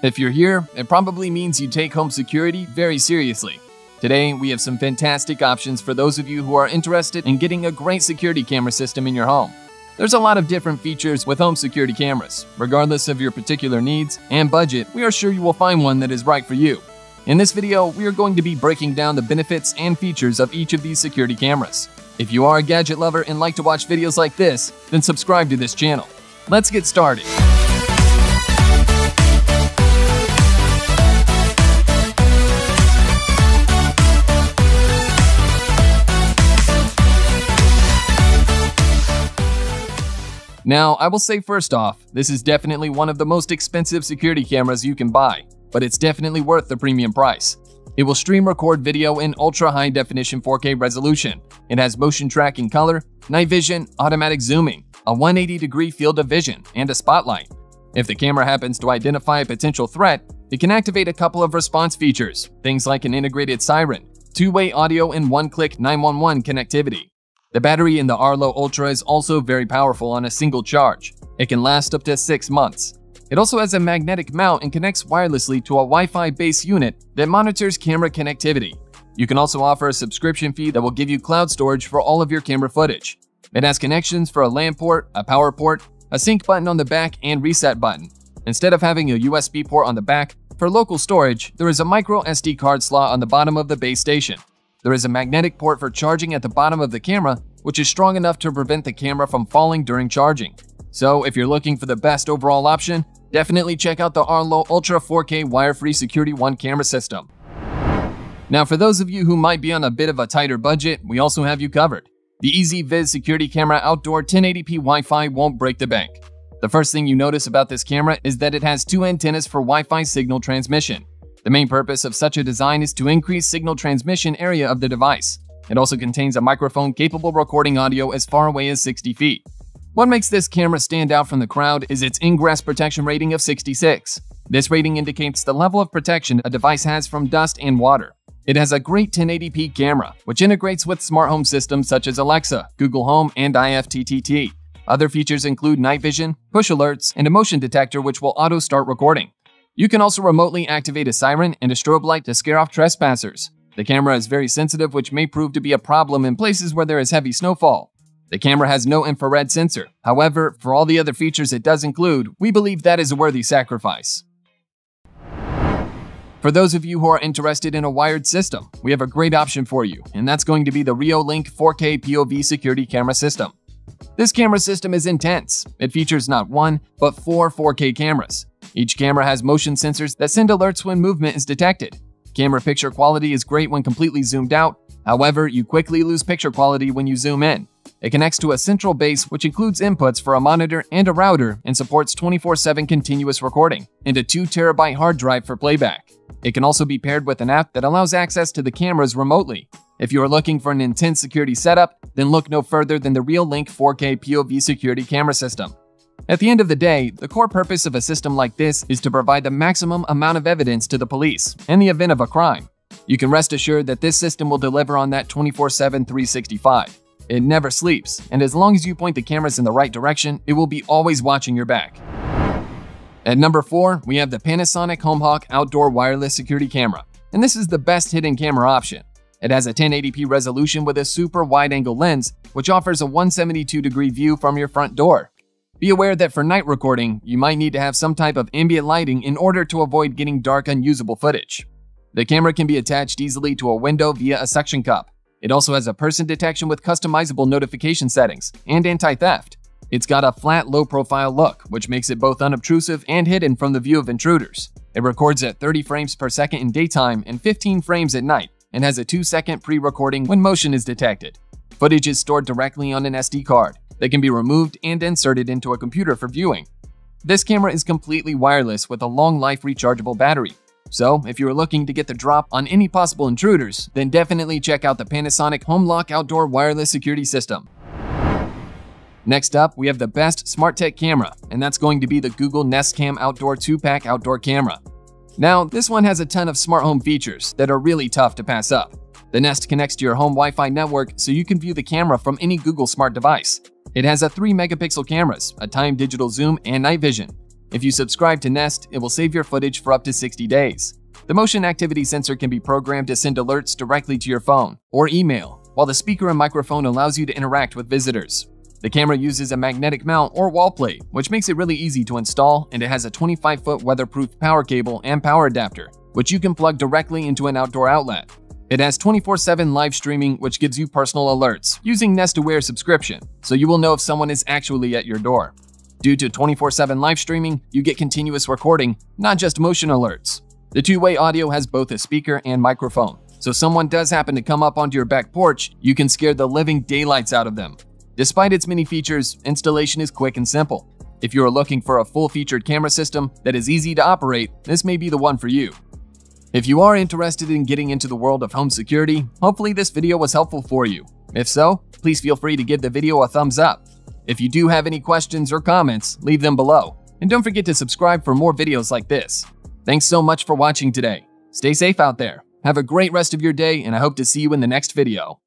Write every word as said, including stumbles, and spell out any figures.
If you're here, it probably means you take home security very seriously. Today, we have some fantastic options for those of you who are interested in getting a great security camera system in your home. There's a lot of different features with home security cameras. Regardless of your particular needs and budget, we are sure you will find one that is right for you. In this video, we are going to be breaking down the benefits and features of each of these security cameras. If you are a gadget lover and like to watch videos like this, then subscribe to this channel. Let's get started. Now, I will say first off, this is definitely one of the most expensive security cameras you can buy, but it's definitely worth the premium price. It will stream record video in ultra high definition four K resolution. It has motion tracking color, night vision, automatic zooming, a one hundred eighty degree field of vision, and a spotlight. If the camera happens to identify a potential threat, it can activate a couple of response features, things like an integrated siren, two-way audio, and one-click nine one one connectivity. The battery in the Arlo Ultra is also very powerful on a single charge. It can last up to six months. It also has a magnetic mount and connects wirelessly to a Wi-Fi base unit that monitors camera connectivity. You can also offer a subscription fee that will give you cloud storage for all of your camera footage. It has connections for a LAN port, a power port, a sync button on the back, and reset button. Instead of having a U S B port on the back, for local storage, there is a micro S D card slot on the bottom of the base station. There is a magnetic port for charging at the bottom of the camera, which is strong enough to prevent the camera from falling during charging. So if you're looking for the best overall option, definitely check out the Arlo Ultra four K Wire-Free Security One camera system. Now, for those of you who might be on a bit of a tighter budget, we also have you covered. The EZVIZ security camera outdoor ten eighty p Wi-Fi won't break the bank. The first thing you notice about this camera is that it has two antennas for Wi-Fi signal transmission. The main purpose of such a design is to increase signal transmission area of the device. It also contains a microphone capable of recording audio as far away as sixty feet. What makes this camera stand out from the crowd is its Ingress Protection Rating of sixty-six. This rating indicates the level of protection a device has from dust and water. It has a great ten eighty p camera, which integrates with smart home systems such as Alexa, Google Home, and I F T T T. Other features include night vision, push alerts, and a motion detector which will auto-start recording. You can also remotely activate a siren and a strobe light to scare off trespassers. The camera is very sensitive, which may prove to be a problem in places where there is heavy snowfall. The camera has no infrared sensor. However, for all the other features it does include, we believe that is a worthy sacrifice. For those of you who are interested in a wired system, we have a great option for you, and that's going to be the Reolink four K P O V security camera system. This camera system is intense. It features not one, but four 4K cameras. Each camera has motion sensors that send alerts when movement is detected. Camera picture quality is great when completely zoomed out. However, you quickly lose picture quality when you zoom in. It connects to a central base which includes inputs for a monitor and a router and supports twenty-four seven continuous recording and a two terabyte hard drive for playback. It can also be paired with an app that allows access to the cameras remotely. If you are looking for an intense security setup, then look no further than the Reolink four K P O V security camera system. At the end of the day, the core purpose of a system like this is to provide the maximum amount of evidence to the police in the event of a crime. You can rest assured that this system will deliver on that twenty-four seven, three sixty-five. It never sleeps, and as long as you point the cameras in the right direction, it will be always watching your back. At number four, we have the Panasonic HomeHawk Outdoor Wireless Security Camera, and this is the best hidden camera option. It has a ten eighty p resolution with a super wide-angle lens, which offers a one hundred seventy-two degree view from your front door. Be aware that for night recording, you might need to have some type of ambient lighting in order to avoid getting dark, unusable footage. The camera can be attached easily to a window via a suction cup. It also has a person detection with customizable notification settings and anti-theft. It's got a flat, low-profile look, which makes it both unobtrusive and hidden from the view of intruders. It records at thirty frames per second in daytime and fifteen frames at night, and has a two second pre-recording when motion is detected. Footage is stored directly on an S D card. They can be removed and inserted into a computer for viewing. This camera is completely wireless with a long-life rechargeable battery. So, if you are looking to get the drop on any possible intruders, then definitely check out the Panasonic HomeHawk Outdoor Wireless Security System. Next up, we have the best smart tech camera, and that's going to be the Google Nest Cam Outdoor two pack Outdoor Camera. Now, this one has a ton of smart home features that are really tough to pass up. The Nest connects to your home Wi-Fi network so you can view the camera from any Google Smart device. It has a three megapixel cameras, a time digital zoom, and night vision. If you subscribe to Nest, it will save your footage for up to sixty days. The motion activity sensor can be programmed to send alerts directly to your phone or email, while the speaker and microphone allows you to interact with visitors. The camera uses a magnetic mount or wall plate, which makes it really easy to install, and it has a twenty-five foot weatherproof power cable and power adapter, which you can plug directly into an outdoor outlet. It has twenty-four seven live streaming, which gives you personal alerts using Nest Aware subscription, so you will know if someone is actually at your door. Due to twenty-four seven live streaming, you get continuous recording, not just motion alerts. The two-way audio has both a speaker and microphone, so if someone does happen to come up onto your back porch, you can scare the living daylights out of them. Despite its many features, installation is quick and simple. If you are looking for a full-featured camera system that is easy to operate, this may be the one for you. If you are interested in getting into the world of home security, hopefully this video was helpful for you. If so, please feel free to give the video a thumbs up. If you do have any questions or comments, leave them below. And don't forget to subscribe for more videos like this. Thanks so much for watching today. Stay safe out there. Have a great rest of your day, and I hope to see you in the next video.